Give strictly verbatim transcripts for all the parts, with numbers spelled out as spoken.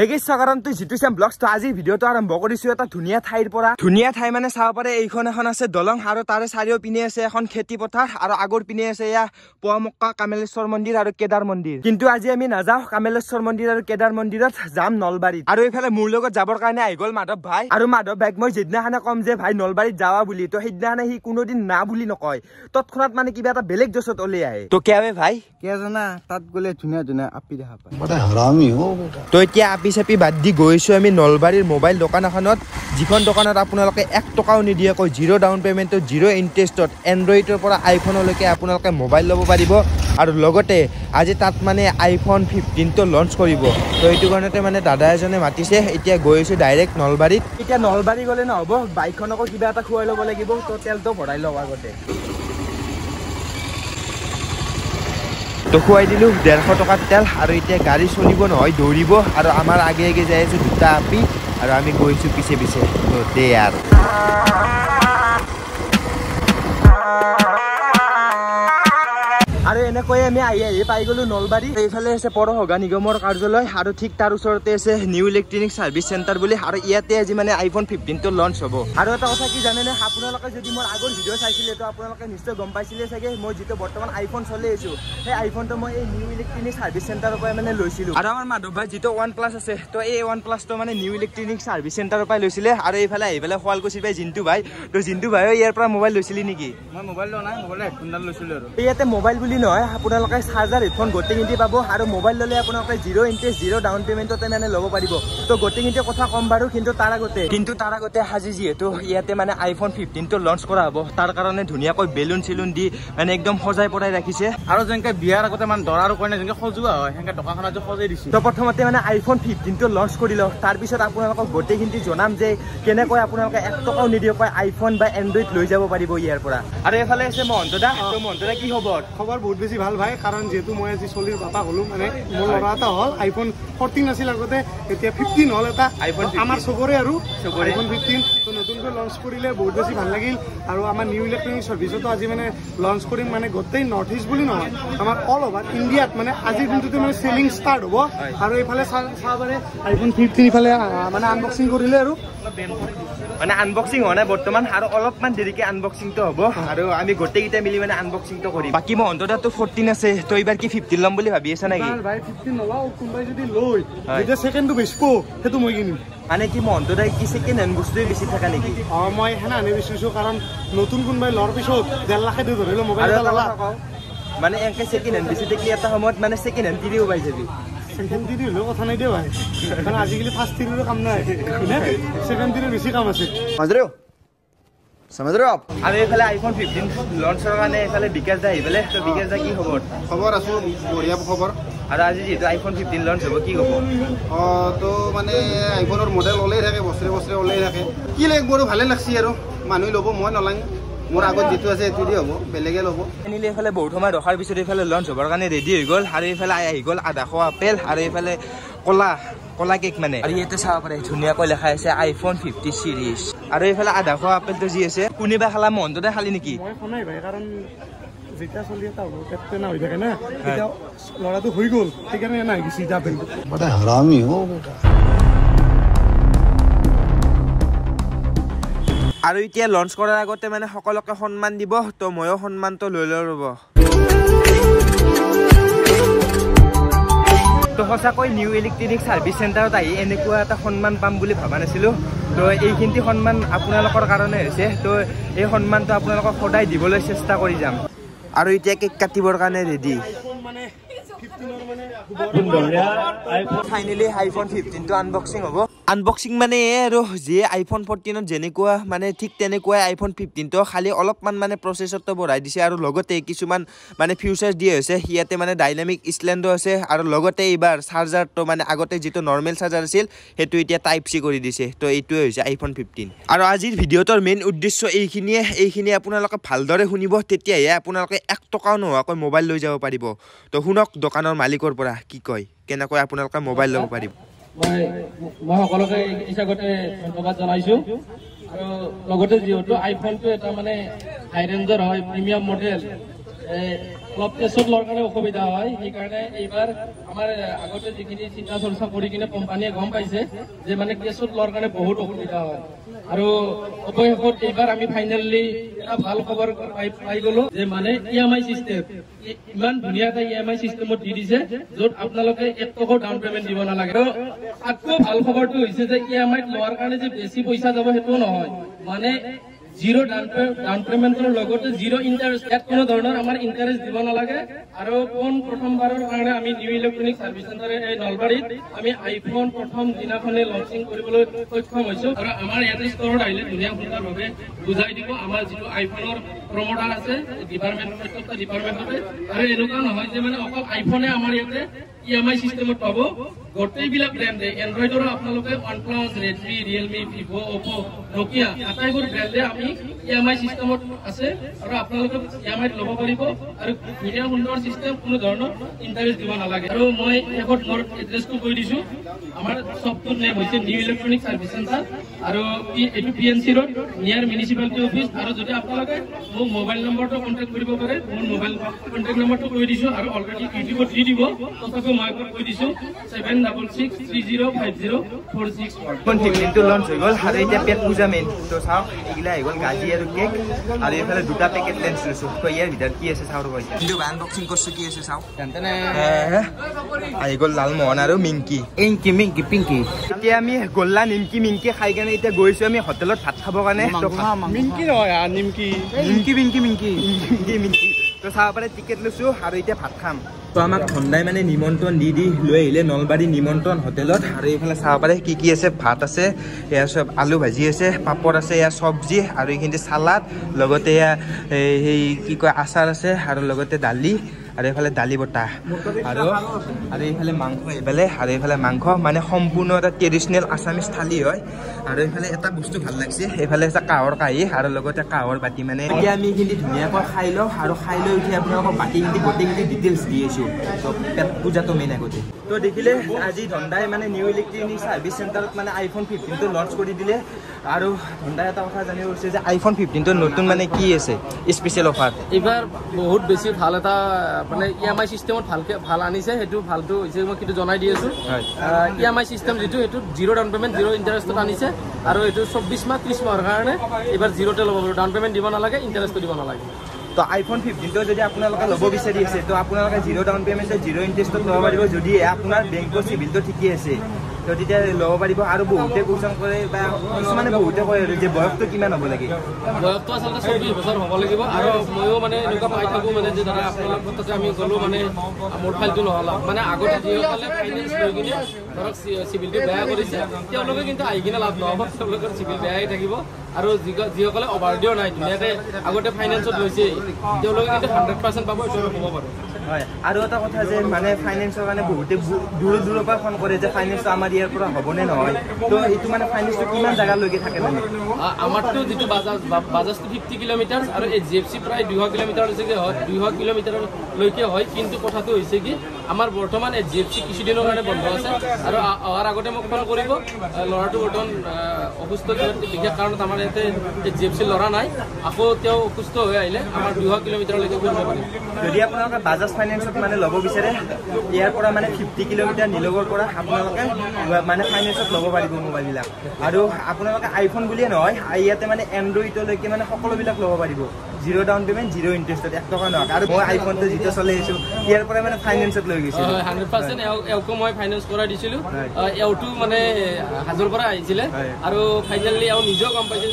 Hey guys साधारण तो जितु सेम ब्लॉग्स तो आज भिडियो तो आरम्भ करिसु एटा धुनिया ठाइर परा धुनिया ठाइ माने साव पारे एखन एखन आसे दलंग आरो तारे सारिओ पिने आसे एखन खेती पथार आरो आगर पिने आसे या पोमक्का कामेलेश्वर मंदिर आरो केदार मंदिर किंतु आज आमी नाजाव कामेलेश्वर मंदिर आरो केदार मंदिरत जाम नलबारी आरो एफाले मुर लगत जाबर कारणे आइगल माधव भाई आरो माधव भाई মই जिदना खाना कम जे भाई नलबारी जावा बुली तो हिदना नै कोनोदिन ना बुली नकय तत्खनात माने किबा एटा बेलेग जसत ओले आए तो केवे भाई के जाना तात गले धुनिया धुनिया आपी देखा पाए बडा हरामी हो बेटा तो क्या आप पिछापी बाद दी गई आम नलबारीर मोबाइल दोकान जीवन दोकान आपनों एक टकाओ निदियाको zero down payment zero interest एंड्रॉइडर आईफोनलैसे आपनों मोबाइल लो पारिबो और लगते आज तक माने आईफोन फिफ्टीन तो लॉन्च करिबो तो ये कारण माने दादा एजने मातिसे इतना गई डायरेक्ट नलबारीत इतना नलबारी गले नहब बाइक आको क्या खुआ लब लगे तो तेल तो भराई लो आगते तो खुआ दिल डेढ़श टका तेल और इतना गाड़ी चलो ना दौड़ब और आम आगे आगे जाए जूता आपी और आम गई पीछे पीछे तो दे यार और एनेक पाई गलो नलबारी ये पौरसभा निगम कार्यालय और ठीक तार ऊरते निउ इलेक्ट्रनिक सर्विस सेंटर बोली और इतने आज मैं आईफोन फिफ्टीन तो लॉन्च हम और एट कथा कि जाने आपनों जो मोर आगर भिडिओ चाइसिले तो आपलोक निश्चय गम पासी सके मैं जी बर्तमान आईफोन चले आसो आईफोन तो मैं निउ इलेक्ट्रनिक सर्विस सेंटर मैंने लैसो और आम माधव भाई जी तो वन प्लस आसे तो ये वन प्लस तो मैं निउ इलेक्ट्रनिक सर्विस सेंटर लैसे और ये शुवालकुशी पाई जिंटू भाई तो जिंटू भाई यार मोबाइल लैसि निकी मैं मोबाइल ला ना मोबाइल हेडफोनडाल लैसो इतने मोबाइल नये चार्जार हेडफोन गोटेखिन पा और मोबाइल लगे zero interest zero down payment मैंने लग पार तो गोटेखिन कथा कम बार कि तार आगते कि तार आगते आज जीतु इतने मैं आईफोन फिफ्टीन तो लॉन्च करा हम तार कारण धुनियाको बेलून सेलून दी मैंने एकदम सजाई पड़ाई रखिसे और जैसे वियार आगते मैं दरार कारण जैसे सजा है टका सजाई दी तो प्रथमते मैं आईफोन फिफ्टीन तो लॉन्च कर लो तार पास आपको गोटेखिन जानम जो केनेक एक टकाओ निदियाको आईफोन एंड्रॉइड लै जा पार इतना और एफाले महंत दा तो महंत दा की खबर खबर बहुत बेसि भल भाई कारण जीतु मैं आज चलिए पापा हलो मैंने मोर लड़ा हल आईफोन फोर्टीन आगते फिफ्टीन हल आम सबरे आईफोन फिफ्टीन तो नतुनक लॉन्च करें बहुत बेसि भल लगिल और आम निउ इलेक्ट्रनिक सर्विस तो आज मैंने लॉन्च कर मैंने गोटे नर्थ ईस्ट भी नम अल ओवर इंडिया मैंने आज दिन मैं सेलिंग स्टार्ट हम और ये चाहे आईफोन फिफ्टीन इफाले मैं आनबक्सिंग मैं आनबक्सिंग होना बर्तमान और अलमान देरिके आनबक्सिंग तो हम और आम गोटेक मिली मैं आनबक्सिंग तो कर बाकी महंत तो फोर्टीन आसे तो यार कि फिफ्टीन लम भाई ना कि लो सेकेंड बेचो मैं किन माने कि महंत कि सेकेंड हेड बस्तुए बेचि थका निकी मैं हेनाने बेचिशो कारण नतुन कौन लर पद डेढ़ लाख मानने एंके सेकेंड हेड बेचि थी एट समय मैं सेकेंड हेड टीवी पाई जाबी सेकेंड टीवी हम कथा ना भाई कारण आजिकल फार्ष्ट टीवी कम ना सेकेंड टीवी बेसि कम आज समझ रहे आप आम आईफोन फिफ्टीन लॉन्च कर विकास दा तो विकास दा की खबर खबर आसो बढ़िया खबर और आज जी आईफोन फिफ्टीन लॉन्च हम कि हम तो मानने आईफोनर मॉडल ओल्ले थके बसरे बसरे ओल्ले थके कि लाग बोर भाले लगसी और मानु लोब मैं नलांग मोर आगत जीत आज ये हम बेलेगे लोब एनिले बहुत समय रखार पीछे ये लॉन्च हमारे कारण रेडी हो गल और ये गल आधा खो आपेल और ये कला कला केक मैंने और ये चाह पे धुनियाको लिखा है आईफोन फिफ्टी सीरीज और ये आधा खो आपेल तो जी है कुनिबा खाला महंतते खाली निकी जितना चलिए कैप्टेन हो जाए ना लड़ा तो हो गल सीधे सीधा बेटा हरामी हो बेटा और इतना लॉन्च करार आगते मैंने सकलोके सम्मान दी तो मैं सम्मान तो लै लो रब तो सचाक निउ इलेक्ट्रनिक सर्विस सेंटर एनेकुआ एटा सम्मान पाम बुली भाबा नासिलो तो ये सम्मान आपनों कारण तो ये सम्मान तो आपनों सदा दिबले चेष्टा करी जाम और इतना केक काटिबर कारणे रेडी फाइनली आईफोन फिफ्टीन तो आनबक्सिंग हम आनबक्सिंग माने जे आईफोन फोर्टीन जेनेकुआ माने ठीक तेनेकुआ आईफोन फिफ्टीन तो खाली अलपमान माने प्रसेसर तो बढ़ाई दिसे और लगते किसुमान माने फ्यूचर्स दिए होइसे इयाते माने डायनामिक स्लैंडो आछे और लगते एबार चार्जार तो माने आगते जितो नर्मेल चार्जार आछिल हेतु इतिया टाइप सी करि दिसे तो एइटुए होइसे आईफोन फिफ्टीन और आजिर भिडिओटर मेन उद्देश्य एइखिनिए एइखिनि आपनालोके भालदरे शुनिब तेतियाहे आपनालोके एक टकाओ नहावाकै मोबाइल लै जाब पारिब तो शुनक दोकानर मालिकर परा कि कय केनेকৈ आपनालोके मोबाइल लब पारिब मैं मैं सकलोक इसगते धन्यवाद जानते जीतु आईफोन तो मानने हाई रेंजर है प्रिमियम मॉडल। ब्लड प्रेशर लगाने असुविधा है सीकारणे एबार आमार आगते जिखिनि चिंता चर्चा करि किने कोम्पानिये गम पाइछे जे माने प्रेशर लगाने बहुत असुविधा है आरो अबयहत एबार आमी फाइनली एटा ভাল खबर पाइ पाइ गलो जे माने ईएमआई सिस्टम इमान धुनिया ता ईएमआई सिस्टमत दि दिसे जोत आपनालोके एक टको डाउन पेमेंट दिबो ना लागे आको ভাল खबरটো होइछे जे ईएमआई लवार कारणे जे बेसी पैसा যাব हेतु নহয় माने जीरो डाउन पेमेंटर लगते जीरो इंटरेस्ट इंटरेस्ट दी नागे और प्रथम बार new electronic service centre Nalbari iPhone प्रथम दिन लॉन्चिंग सक्षम होते स्टोर धुनिया सुंदर भाव बुझा दी आम जी आईफोन प्रमोटर आसे डिपार्टमेंट प्रत्येक डिपार्टमेंटते और एनका ना अक आईफोने ईएमआई सिस्टम पा गोटेबिल ब्रेंडे एंड्रॉइडर आपलोके OnePlus, Redmi, Realme, Vivo, Oppo, Nokia आटाइबोर ब्रेंडे आमी ईएमआई सिस्टम আছে আৰু আপোনালোকে ईएमआई লব পাৰিব আৰু ভিডিও সুন্দৰ সিস্টেম কোনো ধৰণৰ ইন্টারেস্ট দিব নালাগে আৰু মই এগট মোৰ এড্ৰেছটো কৈ দিছো আমাৰ সফটৱেৰ নেম হৈছে নিউ ইলেক্ট্ৰনিক সার্ভিস সেন্টার আৰু এইটো PNC road near municipality office আৰু যদি আপোনালোকে মোৰ মোবাইল নম্বৰটো কন্টাক্ট কৰিব পাৰে মোৰ মোবাইল কন্টাক্ট নম্বৰটো কৈ দিছো আৰু অলৰেডি ইউটিউবত দি দিব তথাপি মই কৈ দিছো seven double six three zero five zero four six. আর এইফালে দুটা প্যাকেট লেন্স লইছো তো ইয়ার ভিতর কি আছে চাও কইছে কিন্তু আনবক্সিং করছো কি আছে চাও জানতেনে আই গোল লাল মোহন আর মিংকি ইংকি মিংকি পিংকি তে আমি গোল্লা নিমকি মিংকি খাই গানে এটা গৈছো আমি হোটেলত ভাত খাব গানে তো মিংকি হয় আর নিমকি নিমকি বিংকি মিংকি ইংকি মিংকি তো চাও পারে টিকেট লইছো আর এটা ভাত খাম তো আমাক ঠন্ডাই মানে নিমন্ত্রণ দি দি লই আইলে নলবাড়ী নিমন্ত্রণ হোটেলত আর এইফালে চাও পারে কি কি আছে ভাত আছে এয়া সব আলু ভাজি আছে পাপড় আছে এয়া সবজি আর এইখিনি সালাদ লগতে এয়া এই কি কয় আচার আছে আর লগতে ডালি আর এইফালে ডালি বটা আর আর এইফালে মাংস এইফালে আর এইফালে মাংস মানে সম্পূর্ণ এটা ট্রেডিশনাল আসামিস থালি হয় আর এইফালে এটা বস্তু ভাল লাগছে এইফালে এটা কাহৰ কাহি আর লগতে কাহৰ বাটি মানে এতিয়া আমি এইখিনি ধুনিয়াকৈ খাই লওঁ আৰু খাই লৈ উঠি আপোনালোকক বাটিখিনি গোটেইখিনি ডিটেইলছ দি আছোঁ তো পেট পূজাটো মেইন আগতে তো দেখিলে আজি ধন্দাই মানে নিউ ইলেক্ট্রনিক সার্ভিস সেন্টারত মানে আইফোন ফিফটিন টো লঞ্চ কৰি দিলে আৰু ধন্দাই এটা কথা জানিব হৈছে যে আইফোন ফিফটিন টো নতুন মানে কি আছে স্পেশাল অফার এবাৰ বহুত বেছি ভাল এটা মানে ইএমআই সিস্টেমত ভালকে ভাল আনিছে হেতু ভালটো হৈছে মই কিন্তু জনাই দি আছো ইএমআই সিস্টেম যেটো হেতু জিরো ডাউন পেমেন্ট জিরো ইন্টারেস্টত আনিছে আৰু এটো চৌব্বিশ মাহ ত্ৰিশ মাহৰ কাৰণে এবাৰ জিরো তে ল'ব পাৰো ডাউন পেমেন্ট দিব নালাগে ইন্টারেস্টও দিব নালাগে तो आईफोन फिफ्टीन तो जो आपलोक लब विचार तो आपलोक zero down payment zero interest लग पार जो अपना बैंकर सिविल तो ठीक है तो लग पार और बहुते क्वेश्चन करे बहुते क्या बयस तो कितना हम लगे बयस तो आसमें चौबीस बस हम लगे और मैं मैं इनका पाई थको मैंने दादा अपने गलो मैंने मोर फाइल तो नहल मैं आगते जी फाइनेंस लग सिविल तो बेहतर कि आई कि लाभ नौ सिविल बेहतर और जिसमें अभारडियो ना धुनिया आगते फाइनेंसत लैसे हंड्रेड पार्सेंट पा हम है और एट कथा मानने फाइनेंसर कारण बहुत दूर दूर पर फोन करे फाइनेंस तो आम इतना हम ने नो तो यू मैं फाइनेंस तो कितना जगह लगे थके आमार तो जी बजाज बजाज तो फिफ्टी किलोमीटर और एच डी एफ सी प्राय दुश किलोमीटर दुश किलोमीटर लैके है कि कथा कि आमार बर्तमान एच डी एफ सी किसुदिनों कारण बंध आर अहार आगते मैं फोन कर ला बर्तमान असुस्थ विशेष कारण एच डी एफ सी लड़ा ना आको असुस्थ दुश किलोमीटर लगे अपना बजाज फाइनेंस मैं लब विचार इतना मैं फिफ्टी किलोमीटर नीलगर अपने मैं फाइनेंस लब पार मोबाइल और अपने आईफोन बुलिए नए मैं एंड्रॉइड लेकिन मैं सकोब लब पार zero down payment zero interest एक टका नक और मैं आईफोन तो जी चले इतना मैं फाइनेंस हंड्रेड पार्सेंट मैं फाइनेंस कर मैं हाजर पर फाइनलि निजेव गम पासी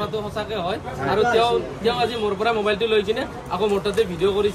कथा सचा आज मोर मोबाइल तो लैकिने आको मोर तक भिडिओ कर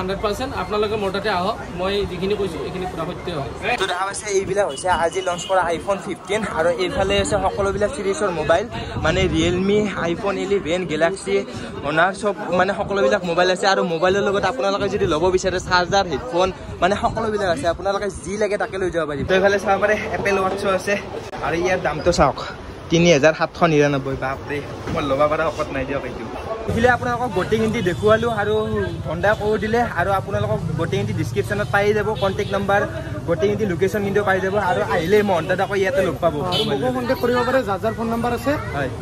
हंड्रेड पार्सेंट अपना मोर तक आह मैं जीखिनि सत्य तो देखा पासी आज लंच कर आईफोन फिफ्टीन और ये सकोबा सीरीजर मोबाइल मानने रियलमी आईफोन इलेवन गैलेक्सी ओनार सब मानने सकोबा मोबाइल आज और मोबाइल अपना जी लब विचार चार्जार हेडफोन मानने सकोबा जी लगे तक लै जा पार तो ये चाह पे एपेल वाचो आसे और यार दाम तो चाक तीन हजार सातश निरानब्बे बापरे मैं लगा पारा शक ना देखिए अपना गोटेखिनि देखाल और धंदा कर दिले और अपनों गोटेखिनि डिस्क्रिप्शन पाई जा कन्टेक्ट नम्बर गोटेखिनि लोकेशन कि पाई जा महंत दाको इतने लग पा कन्टेक्ट कर फोन नम्बर आसे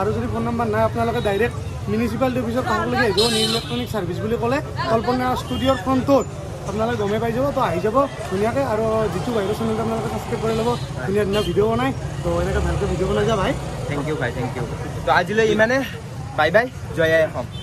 और जो फोन नम्बर ना अपने डायरेक्ट म्यूनिसिपाल ऑफिस तहफलैसे new electronic service Kalpana Kalpana स्टूडियोर फ्रंटत अपने गमे पाई जा तो आई जा धुनियाक और जी भाई चैनल सब्सक्राइब कर लो धुनिया धुनिया भिडिओ बनाए तो इनके भाई भिडिओ बनाई जा भाई थैंक यू भाई थैंक यू तो आज इमाने बाय बाय जय आसाम।